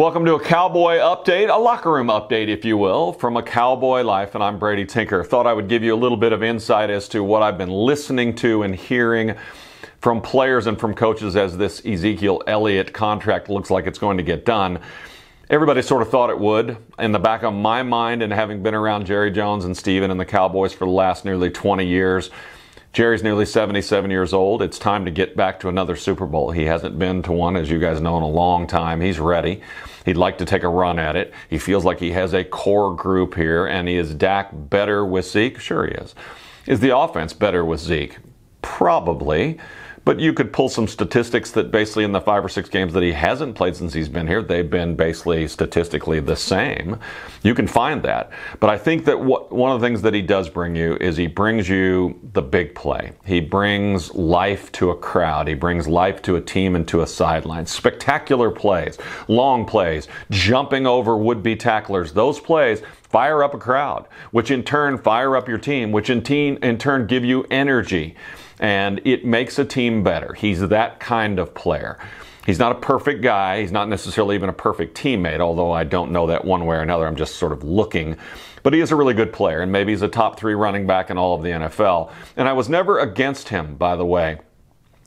Welcome to a Cowboy Update, a locker room update, if you will, from A Cowboy Life, and I'm Brady Tinker. Thought I would give you a little bit of insight as to what I've been listening to and hearing from players and from coaches as this Ezekiel Elliott contract looks like it's going to get done. Everybody sort of thought it would. In the back of my mind, and having been around Jerry Jones and Steven and the Cowboys for the last nearly 20 years, Jerry's nearly 77 years old. It's time to get back to another Super Bowl. He hasn't been to one, as you guys know, in a long time. He's ready. He'd like to take a run at it. He feels like he has a core group here, and is Dak better with Zeke? Sure he is. Is the offense better with Zeke? Probably. But you could pull some statistics that basically in the 5 or 6 games that he hasn't played since he's been here, they've been basically statistically the same. You can find that. But I think that one of the things that he does bring you is he brings you the big play. He brings life to a crowd. He brings life to a team and to a sideline. Spectacular plays, long plays, jumping over would-be tacklers. Those plays fire up a crowd, which in turn fire up your team, which in turn give you energy. And it makes a team better. He's that kind of player. He's not a perfect guy. He's not necessarily even a perfect teammate, although I don't know that one way or another. I'm just sort of looking. But he is a really good player, and maybe he's a top 3 running back in all of the NFL. And I was never against him, by the way.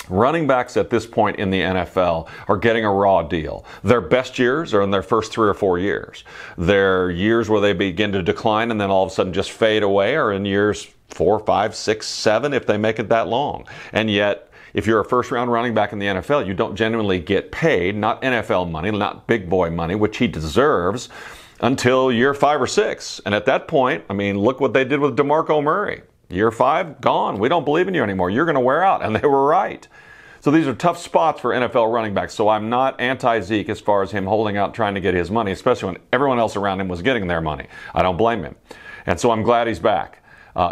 Running backs at this point in the NFL are getting a raw deal. Their best years are in their first 3 or 4 years. Their years where they begin to decline and then all of a sudden just fade away are in years 4, 5, 6, 7 if they make it that long. And yet, if you're a first-round running back in the NFL, you don't genuinely get paid, not NFL money, not big boy money, which he deserves, until year 5 or 6. And at that point, I mean, look what they did with DeMarco Murray. Year 5, gone. We don't believe in you anymore. You're going to wear out. And they were right. So these are tough spots for NFL running backs. So I'm not anti-Zeke as far as him holding out trying to get his money, especially when everyone else around him was getting their money. I don't blame him. And so I'm glad he's back.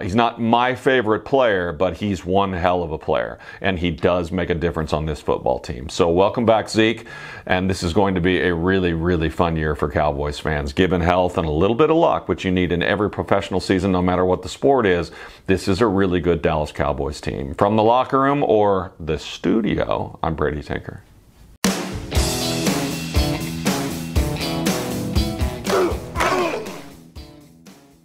He's not my favorite player, but he's one hell of a player. And he does make a difference on this football team. So welcome back, Zeke. And this is going to be a really, really fun year for Cowboys fans. Given health and a little bit of luck, which you need in every professional season, no matter what the sport is, this is a really good Dallas Cowboys team. From the locker room or the studio, I'm Brady Tinker.